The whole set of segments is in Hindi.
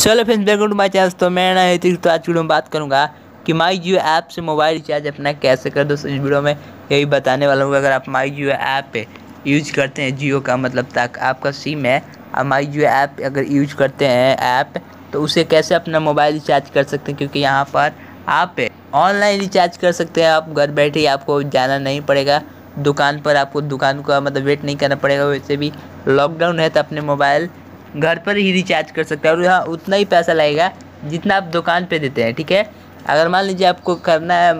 चलो friends welcome to my channel. तो मैं ना ऋतिक, तो आज वीडियो में बात करूंगा कि माई जियो ऐप से मोबाइल रिचार्ज अपना कैसे कर दो। इस वीडियो में यही बताने वाला हूँ। अगर आप माई जियो ऐप पे यूज करते हैं, जियो का मतलब तक आपका सिम है, आप माई जियो ऐप अगर यूज करते हैं ऐप, तो उसे कैसे अपना मोबाइल रिचार्ज कर सकते हैं, क्योंकि यहाँ पर आप ऑनलाइन रिचार्ज कर सकते हैं। आप घर बैठे ही, आपको जाना नहीं पड़ेगा दुकान पर, आपको दुकान का मतलब वेट नहीं करना पड़ेगा। वैसे भी लॉकडाउन है तो अपने मोबाइल घर पर ही रिचार्ज कर सकते हैं, और यहाँ उतना ही पैसा लगेगा जितना आप दुकान पे देते हैं। ठीक है, अगर मान लीजिए आपको करना है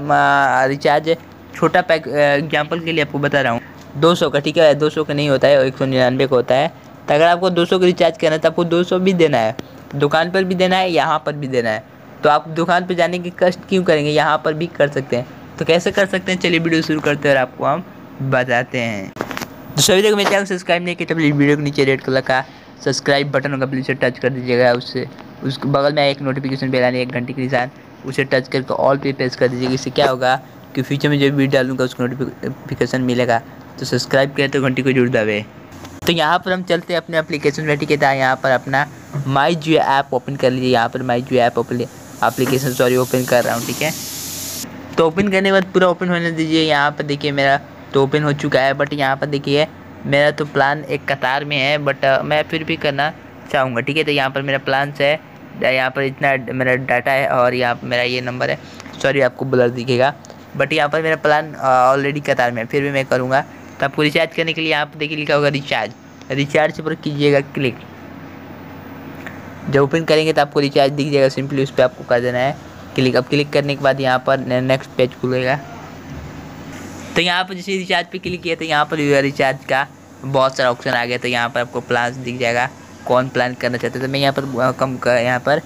रिचार्ज, छोटा पैक एग्जाम्पल के लिए आपको बता रहा हूँ, 200 का। ठीक है, 200 का नहीं होता है, 199 का होता है। तो अगर आपको 200 का रिचार्ज करना है तो आपको 200 भी देना है, दुकान पर भी देना है, यहाँ पर भी देना है। तो आप दुकान पर जाने के कष्ट क्यों करेंगे, यहाँ पर भी कर सकते हैं। तो कैसे कर सकते हैं, चलिए वीडियो शुरू करते हैं और आपको हम बताते हैं। तो सभी तक मेरे चैनल सब्सक्राइब नहीं किया तो वीडियो के नीचे रेड कलर का सब्सक्राइब बटन होगा, प्लीज़ टच कर दीजिएगा। उससे उसके बगल में एक नोटिफिकेशन बेल आने, एक घंटे के निशान, उसे टच करके ऑल पे प्रेस कर दीजिएगा। इससे क्या होगा कि फ्यूचर में जो भी डालूंगा उसको नोटिफिकेशन मिलेगा। तो सब्सक्राइब करें तो घंटी को जरूर दबाएं। तो यहाँ पर हम चलते हैं अपने एप्लीकेशन में। ठीक है, यहाँ पर अपना माई जियो ऐप ओपन कर लीजिए। यहाँ पर my Jio app application open कर रहा हूँ। ठीक है, तो ओपन करने के बाद पूरा ओपन होने दीजिए। यहाँ पर देखिए मेरा तो ओपन हो चुका है, बट यहाँ पर देखिए मेरा तो प्लान एक कतार में है, बट मैं फिर भी करना चाहूँगा। ठीक है, तो यहाँ पर मेरा प्लान्स है, यहाँ पर इतना मेरा डाटा है, और यहाँ पर मेरा ये नंबर है। सॉरी, आपको ब्लर दिखेगा, बट यहाँ पर मेरा प्लान ऑलरेडी कतार में है, फिर भी मैं करूँगा। तो आपको रिचार्ज करने के लिए यहाँ पर देखिए लिखा होगा रिचार्ज पर कीजिएगा क्लिक। जब ओपन करेंगे तो आपको रिचार्ज दिख जाएगा, सिंपली उस पर आपको कर देना है क्लिक। अब क्लिक करने के बाद यहाँ पर नेक्स्ट पेज खुलेगा। तो यहाँ पर जैसे रिचार्ज पे क्लिक किया तो यहाँ पर रिचार्ज का बहुत सारा ऑप्शन आ गया। तो यहाँ पर आपको प्लान दिख जाएगा, कौन प्लान करना चाहते हैं। तो मैं यहाँ पर कम कर, यहाँ पर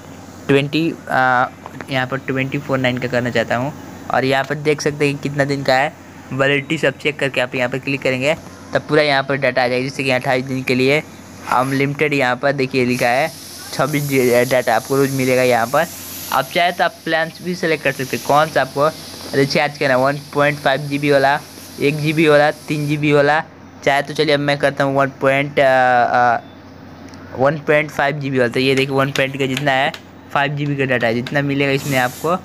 24/9 का करना चाहता हूँ। और यहाँ पर देख सकते हैं कि कितना दिन का है, वैलिडिटी सब चेक करके आप यहाँ पर क्लिक करेंगे तब पूरा यहाँ पर डाटा आ जाएगा। जैसे कि 28 दिन के लिए अनलिमिटेड, यहाँ पर देखिए लिखा है 26 डाटा आपको रोज़ मिलेगा। यहाँ पर आप चाहे तो आप प्लान भी सेलेक्ट कर सकते हैं, कौन सा आपको रिचार्ज करना है। 1.5 GB वाला, 1 GB वाला, 3 GB वाला, चाहे तो चलिए अब मैं करता हूँ 1.5 GB वाला। तो ये देखिए 1 का जितना है 5 GB का डाटा है, जितना मिलेगा इसमें आपको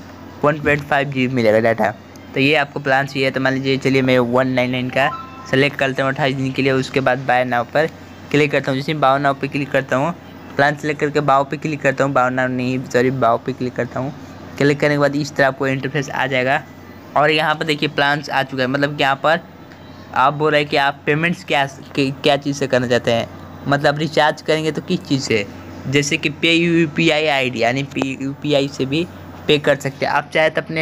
1.5 GB मिलेगा डाटा। तो ये आपको प्लान चाहिए। तो मान लीजिए चलिए मैं 199 का सेलेक्ट करता हूँ 28 दिन के लिए। उसके बाद बाय नाव पर क्लिक करता हूँ। जैसे बाव नाव पर क्लिक करता हूँ, प्लान सेलेक्ट करके बाव पर क्लिक करता हूँ, बाव पर क्लिक करता हूँ। क्लिक करने के बाद इस तरह आपको इंटरफेस आ जाएगा। और यहाँ पर देखिए प्लान्स आ चुका है, मतलब कि यहाँ पर आप बोल रहे हैं कि आप पेमेंट्स क्या चीज़ से करना चाहते हैं, मतलब रिचार्ज करेंगे तो किस चीज़ से। जैसे कि पे UPI ID, यानी UPI से भी पे कर सकते हैं। आप चाहे तो अपने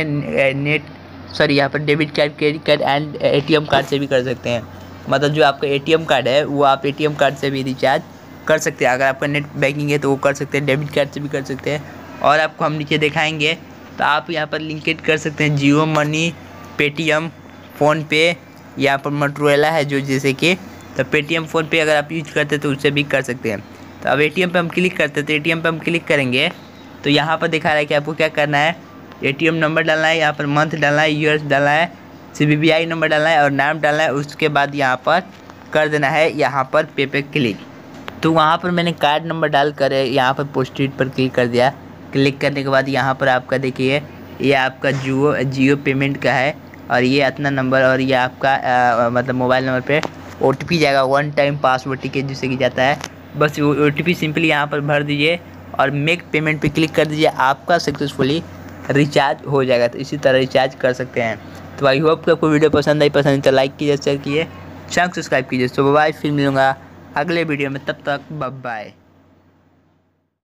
यहाँ पर debit card, credit card and ATM card से भी कर सकते हैं। मतलब जो आपका ATM कार्ड है वो आप ATM कार्ड से भी रिचार्ज कर सकते हैं। अगर आपका नेट बैंकिंग है तो वो कर सकते हैं, डेबिट कार्ड से भी कर सकते हैं। और आपको हम नीचे दिखाएंगे तो आप यहाँ पर लिंकेड कर सकते हैं जियो मनी, पेटीएम, फ़ोनपे। यहाँ पर मटरोला है जो जैसे कि, तो पेटीएम फ़ोनपे अगर आप यूज करते हैं तो उससे भी कर सकते हैं। तो अब ATM पे हम क्लिक करते हैं। तो ATM पे हम क्लिक करेंगे तो यहाँ पर दिखा रहा है कि आपको क्या करना है। ATM नंबर डालना है, यहाँ पर मंथ डालना है, ईयर्स डालना है, CVVI नंबर डालना है और नाम डालना है। उसके बाद यहाँ पर कर देना है यहाँ पर पे पे क्लिक। तो वहाँ पर मैंने कार्ड नंबर डाल कर यहाँ पर पोस्टेड पर क्लिक कर दिया। क्लिक करने के बाद यहाँ पर आपका देखिए ये आपका जियो पेमेंट का है, और ये अपना नंबर, और ये आपका मतलब मोबाइल नंबर पे OTP जाएगा, 1 टाइम पासवर्ड। ठीक है, जिससे कि जाता है बस OTP सिंपली यहाँ पर भर दीजिए और मेक पेमेंट पे क्लिक कर दीजिए। आपका सक्सेसफुली रिचार्ज हो जाएगा। तो इसी तरह रिचार्ज कर सकते हैं। तो आई होप कि आपको वीडियो पसंद आई तो लाइक कीजिए, शेयर कीजिए, चैनल सब्सक्राइब कीजिए। तो बाय, फिर मिलूँगा अगले वीडियो में, तब तक बाय।